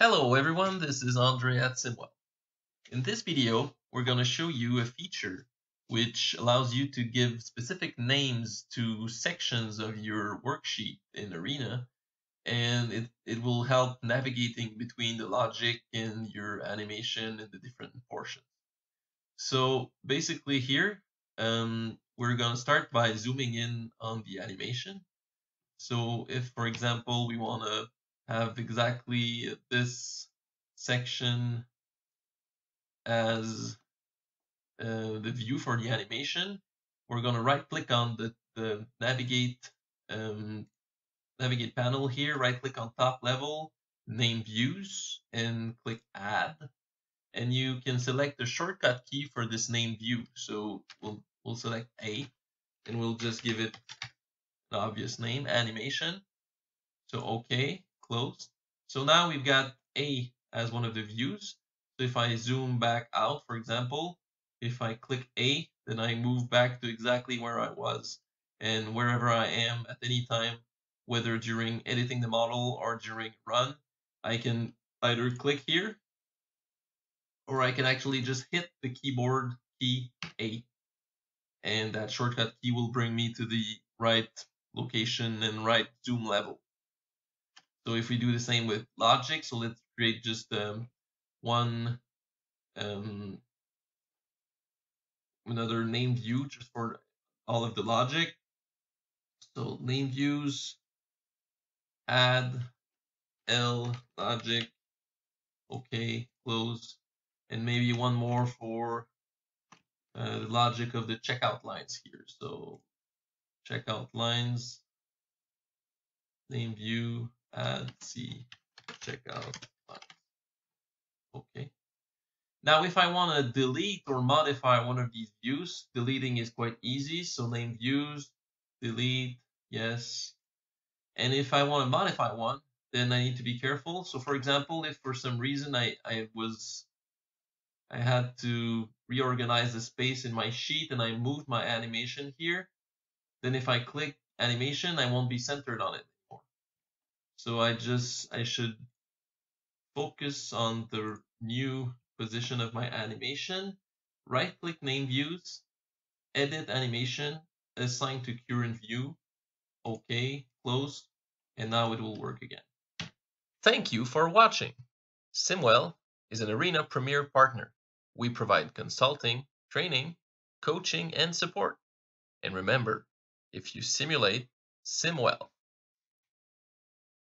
Hello everyone, this is André at SimWell. In this video, we're going to show you a feature which allows you to give specific names to sections of your worksheet in Arena, and it will help navigating between the logic and your animation and the different portions. So basically here, we're going to start by zooming in on the animation. So if, for example, we want to have exactly this section as the view for the animation, we're going to right click on the navigate panel here, right click on top level, name views, and click add, and you can select the shortcut key for this name view. So we'll select A, and we'll just give it an obvious name, animation. So okay, closed. So now we've got A as one of the views. So if I zoom back out, for example, if I click A, then I move back to exactly where I was, and wherever I am at any time, whether during editing the model or during run, I can either click here, or I can actually just hit the keyboard key A, and that shortcut key will bring me to the right location and right zoom level. So if we do the same with logic, so let's create just another name view just for all of the logic. So name views, add, L, logic, okay, close, and maybe one more for the logic of the checkout lines here. So checkout lines, name view, add C, checkout lines. Okay. Now, if I want to delete or modify one of these views, deleting is quite easy. So name views, delete, yes. And if I want to modify one, then I need to be careful. So for example, if for some reason I had to reorganize the space in my sheet and I moved my animation here, then if I click animation, I won't be centered on it. So I should focus on the new position of my animation, right click name views, edit animation, assign to current view, okay, close, and now it will work again. Thank you for watching. SimWell is an Arena Premier partner. We provide consulting, training, coaching, and support. And remember, if you simulate, SimWell.